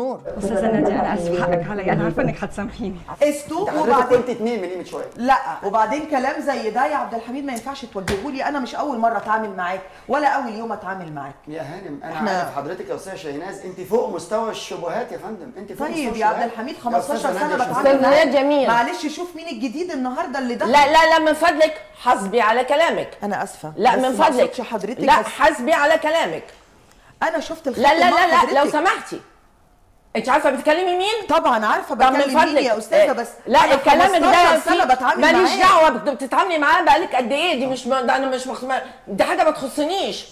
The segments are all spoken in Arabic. نور استاذه نادية، انا اسف حقك عليا، انا عارفه انك هتسامحيني. استو وبعدين كنت 2 ملم شويه. لا وبعدين كلام زي ده يا عبد الحميد ما ينفعش توجهه لي، انا مش اول مره اتعامل معاك ولا اول يوم اتعامل معاك يا هانم. انا عارف حضرتك يا استاذه شاهيناز انت فوق مستوى الشبهات يا فندم، انت فوق. طيب يا عبد الحميد 15 سنه بتعامل معاك جميل. معلش شوف مين الجديد النهارده اللي دخل. لا لا لا من فضلك حاسبي على كلامك. انا اسفه لا من فضلك حضرتك، لا حاسبي على كلامك. انا شفت الخط. لا لا لا لو سمحتي، انت عارفه بتكلمي مين؟ طبعا عارفه بتكلم مين يا استاذه. بس لا الكلام ده ماليش دعوه. بتتعاملي معاه بقالك قد ايه؟ دي مش ده انا مش دي حاجه ما تخصنيش،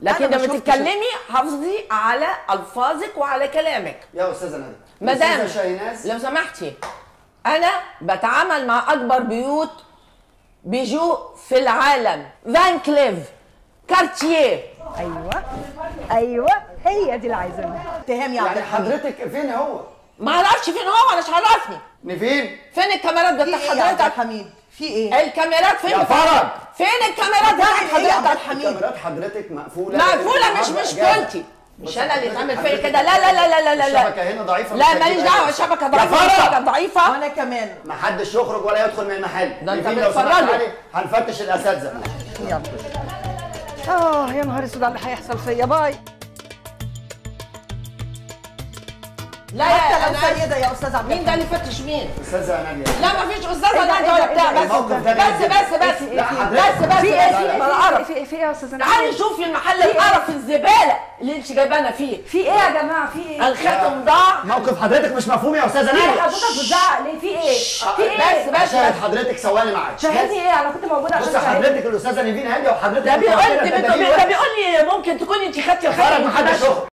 لكن لما تتكلمي حافظي على الفاظك وعلى كلامك يا استاذه نادية. مدام لو سمحتي، انا بتعامل مع اكبر بيوت بيجو في العالم، فان كليف، كارتييه. ايوه هي دي اللي عايزاها. اتهام يا عبد الحميد. حضرتك فين هو؟ ما اعرفش فين هو، انا مش عارفني. فين الكاميرات بتاعت حضرتك؟ يا عبد الحميد في ايه؟ الكاميرات فين؟ يا فرج فين الكاميرات بتاعت حضرتك؟ يا عبد الحميد الكاميرات حضرتك مقفوله. مقفوله مش مشكلتي، مش انا اللي اتعمل فيا كده. لا لا لا لا لا لا الشبكه هنا ضعيفه. لا ماليش دعوه، الشبكه ضعيفه ضعيفه. وانا كمان ما حدش يخرج ولا يدخل من المحل. ده انت بتفرجوا. هنفتش الاساتذه. يلا يا نهار اسود على اللي هيحصل فيا. باي. لا حتى لو سيده يا استاذ عبد. مين ده اللي فتش مين؟ استاذه نادية. لا مفيش استاذه نادية ولا بتاع. بس في ايه يا استاذه نادية؟ تعالي شوفي المحل القرف الزباله اللي انت جايبانا فيه. في ايه يا جماعه؟ في ايه؟ الخاتم ضاع. موقف حضرتك مش مفهوم يا استاذه نادية. حضرتك بتزعق ليه؟ في ايه؟ في ايه؟ بس شاهد حضرتك سوالي معاك. شاهدني ايه؟ انا كنت موجوده عشان بصي حضرتك الاستاذه نيفين هاديه وحضرتك ده بيقول لي ممكن تكوني انت خدتي الخاتم.